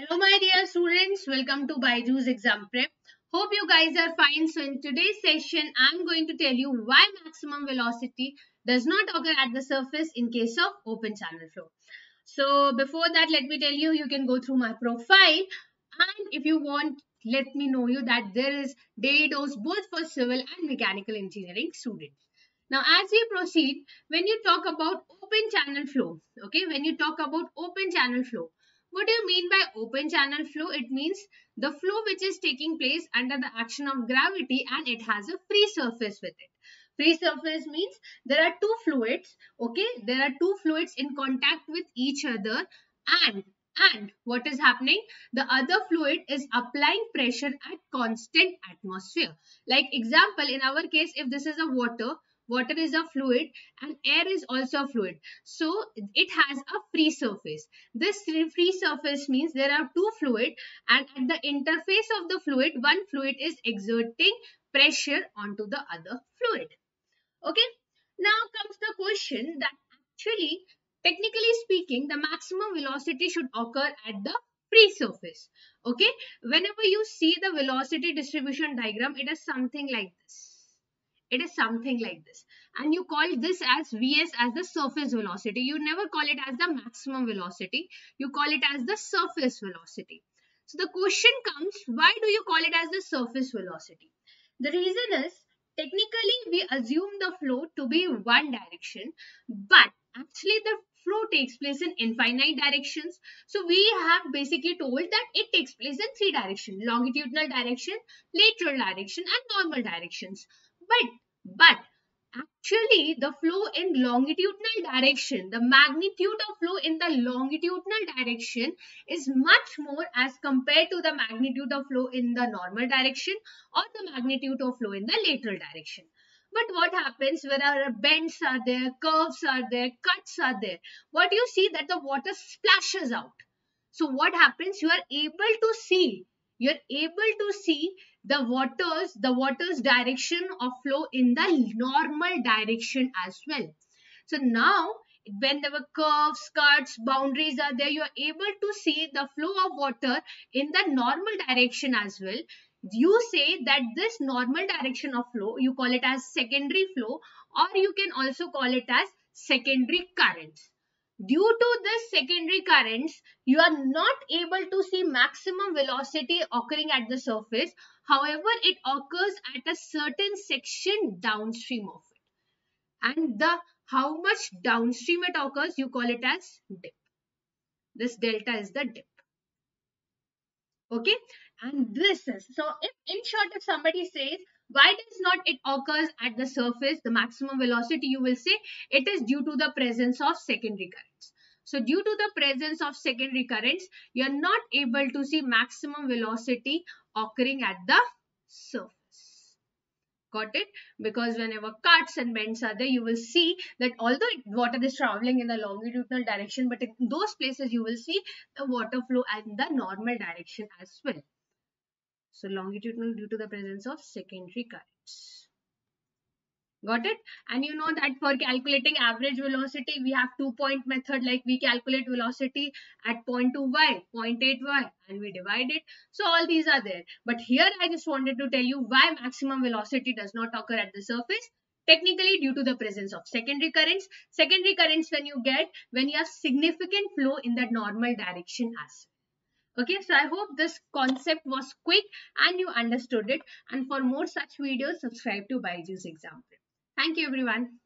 Hello my dear students, welcome to BYJU'S Exam Prep. Hope you guys are fine. So in today's session, I'm going to tell you why maximum velocity does not occur at the surface in case of open channel flow. So before that, let me tell you, you can go through my profile, and if you want, let me know you that there is day dose both for civil and mechanical engineering students. Now, as we proceed, when you talk about open channel flow, okay, what do you mean by open channel flow? It means the flow which is taking place under the action of gravity and it has a free surface with it. Free surface means there are two fluids, okay? There are two fluids in contact with each other, and what is happening? The other fluid is applying pressure at constant atmosphere. Like example, in our case, if this is a water is a fluid and air is also a fluid. So it has a free surface. This free surface means there are two fluids, and at the interface of the fluid, one fluid is exerting pressure onto the other fluid. Okay. Now comes the question that actually, technically speaking, the maximum velocity should occur at the free surface. Okay. Whenever you see the velocity distribution diagram, it is something like this. It is something like this, and you call this as Vs as the surface velocity. You never call it as the maximum velocity. You call it as the surface velocity. So the question comes, why do you call it as the surface velocity? The reason is, technically we assume the flow to be one direction, but actually the flow takes place in infinite directions. So we have basically told that it takes place in three directions: longitudinal direction, lateral direction and normal directions. But actually the flow in longitudinal direction, the magnitude of flow in the longitudinal direction is much more as compared to the magnitude of flow in the normal direction or the magnitude of flow in the lateral direction. But what happens, where bends are there, curves are there, cuts are there, what you see that the water splashes out. So what happens, you're able to see the water's direction of flow in the normal direction as well. So now, when there were curves, cuts, boundaries are there, you are able to see the flow of water in the normal direction as well. You say that this normal direction of flow, you call it as secondary flow, or you can also call it as secondary currents. Due to this secondary currents, you are not able to see maximum velocity occurring at the surface. However, it occurs at a certain section downstream of it. And how much downstream it occurs, you call it as dip. This delta is the dip. Okay? And this is, so if in short, if somebody says, why does not it occurs at the surface, the maximum velocity, you will say it is due to the presence of secondary currents. So due to the presence of secondary currents, you are not able to see maximum velocity occurring at the surface. Got it? Because whenever cuts and bends are there, you will see that although water is traveling in the longitudinal direction, but in those places you will see the water flow in the normal direction as well. So, longitudinal due to the presence of secondary currents. Got it? And you know that for calculating average velocity, we have two-point method, like we calculate velocity at 0.2y, 0.8y, and we divide it. So, all these are there. But here, I just wanted to tell you why maximum velocity does not occur at the surface. Technically, due to the presence of secondary currents. Secondary currents when you have significant flow in that normal direction as well. Okay, so I hope this concept was quick and you understood it. And for more such videos, subscribe to BYJU'S Exam Prep. Thank you, everyone.